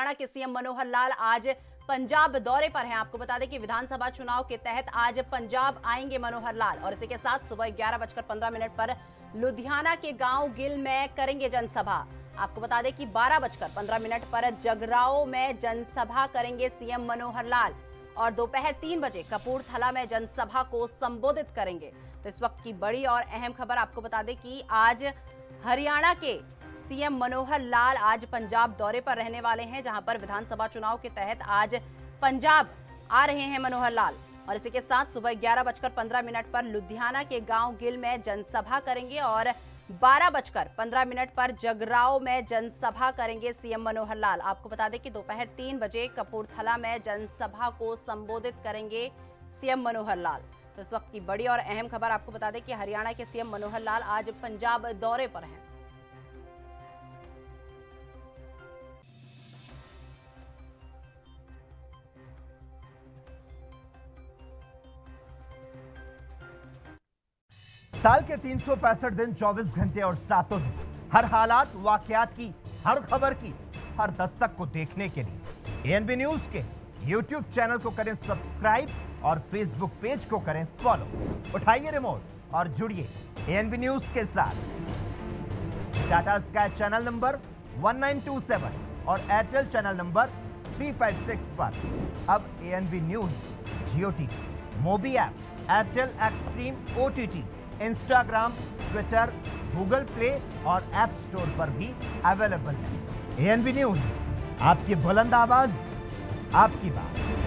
हरियाणा के सीएम मनोहर लाल आज पंजाब दौरे पर हैं। आपको बता दें कि विधानसभा चुनाव के तहत आज पंजाब आएंगे मनोहर लाल और इसी के साथ सुबह 11:15 पर लुधियाना के गांव गिल में करेंगे जनसभा। आपको बता दें कि 12:15 पर जगराओ में जनसभा करेंगे सीएम मनोहर लाल और दोपहर 3 बजे कपूरथाला में जनसभा को संबोधित करेंगे। तो इस वक्त की बड़ी और अहम खबर आपको बता दें कि आज हरियाणा के सीएम मनोहर लाल आज पंजाब दौरे पर रहने वाले हैं, जहां पर विधानसभा चुनाव के तहत आज पंजाब आ रहे हैं मनोहर लाल और इसी के साथ सुबह 11:15 पर लुधियाना के गांव गिल में जनसभा करेंगे और 12:15 पर जगराओ में जनसभा करेंगे सीएम मनोहर लाल। आपको बता दें कि दोपहर 3 बजे कपूरथला में जनसभा को संबोधित करेंगे सीएम मनोहर लाल। तो इस वक्त की बड़ी और अहम खबर आपको बता दें कि हरियाणा के सीएम मनोहर लाल आज पंजाब दौरे पर हैं। साल के 365 दिन 24 घंटे और सातों दिन हर हालात वाकयात की, हर खबर की, हर दस्तक को देखने के लिए ANB News के YouTube चैनल को करें सब्सक्राइब और Facebook पेज को करें फॉलो। उठाइए रिमोट और जुड़िए ANB News के साथ। टाटा स्काई चैनल नंबर 1927 और एयरटेल चैनल नंबर 356 पर अब ANB News JioTV, Mobi app, Airtel Xtream OTT, Instagram, Twitter, Google play और ऐप स्टोर पर भी अवेलेबल है। ANB News, आपकी बुलंद आवाज, आपकी बात।